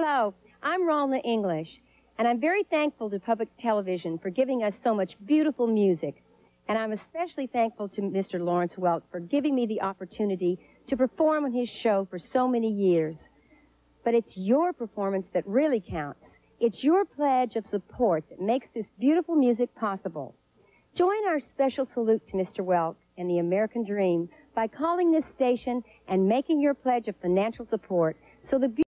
Hello, I'm Ralna English, and I'm very thankful to Public Television for giving us so much beautiful music. And I'm especially thankful to Mr. Lawrence Welk for giving me the opportunity to perform on his show for so many years. But it's your performance that really counts. It's your pledge of support that makes this beautiful music possible. Join our special salute to Mr. Welk and the American Dream by calling this station and making your pledge of financial support so the